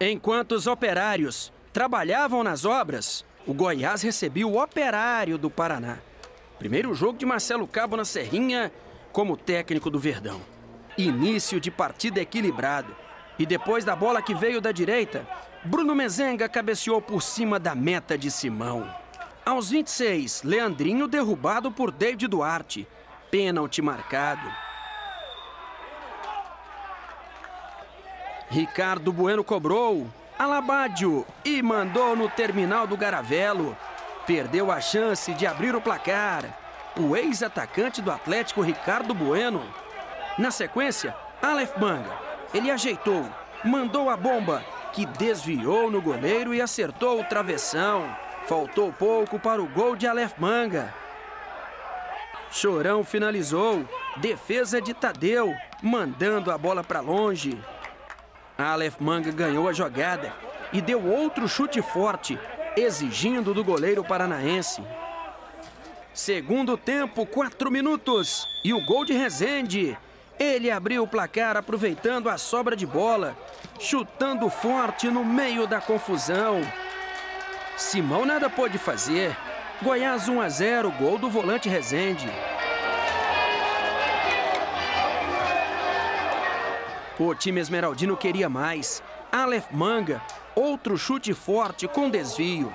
Enquanto os operários trabalhavam nas obras, o Goiás recebia o Operário do Paraná. Primeiro jogo de Marcelo Cabo na Serrinha como técnico do Verdão. Início de partida equilibrado. E depois da bola que veio da direita, Bruno Mezenga cabeceou por cima da meta de Simão. Aos 26, Leandrinho derrubado por David Duarte. Pênalti marcado. Ricardo Bueno cobrou, Alabádio e mandou no terminal do Garavelo. Perdeu a chance de abrir o placar. O ex-atacante do Atlético, Ricardo Bueno. Na sequência, Alef Manga. Ele ajeitou, mandou a bomba, que desviou no goleiro e acertou o travessão. Faltou pouco para o gol de Alef Manga. Chorão finalizou, defesa de Tadeu, mandando a bola para longe. Alef Manga ganhou a jogada e deu outro chute forte, exigindo do goleiro paranaense. Segundo tempo, 4 minutos e o gol de Rezende. Ele abriu o placar aproveitando a sobra de bola, chutando forte no meio da confusão. Simão nada pôde fazer. Goiás 1-0, gol do volante Rezende. O time esmeraldino queria mais. Alef Manga, outro chute forte com desvio.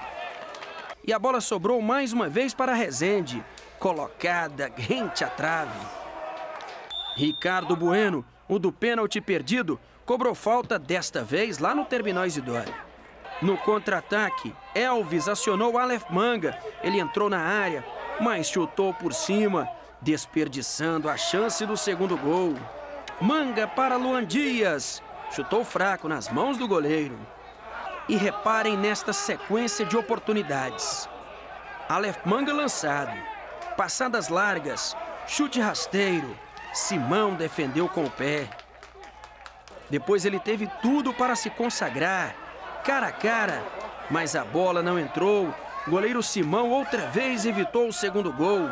E a bola sobrou mais uma vez para Rezende, colocada rente à trave. Ricardo Bueno, o do pênalti perdido, cobrou falta desta vez lá no Terminal Isidoro. No contra-ataque, Elvis acionou Alef Manga. Ele entrou na área, mas chutou por cima, desperdiçando a chance do segundo gol. Manga para Luan Dias. Chutou fraco nas mãos do goleiro. E reparem nesta sequência de oportunidades. Alef Manga lançado. Passadas largas. Chute rasteiro. Simão defendeu com o pé. Depois ele teve tudo para se consagrar. Cara a cara, mas a bola não entrou. Goleiro Simão outra vez evitou o segundo gol.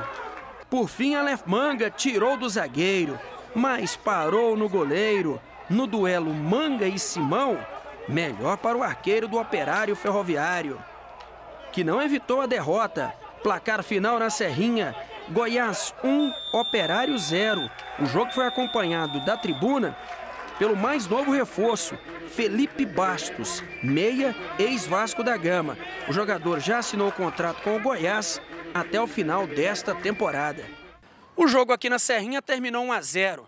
Por fim, Alef Manga tirou do zagueiro, mas parou no goleiro. No duelo Manga e Simão, melhor para o arqueiro do Operário Ferroviário, que não evitou a derrota. Placar final na Serrinha, Goiás 1, Operário 0. O jogo foi acompanhado da tribuna pelo mais novo reforço, Felipe Bastos, meia, ex-Vasco da Gama. O jogador já assinou o contrato com o Goiás até o final desta temporada. O jogo aqui na Serrinha terminou 1-0,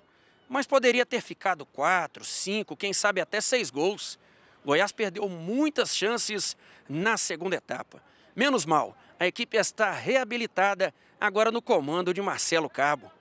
mas poderia ter ficado 4, 5, quem sabe até 6 gols. Goiás perdeu muitas chances na segunda etapa. Menos mal, a equipe está reabilitada agora no comando de Marcelo Cabo.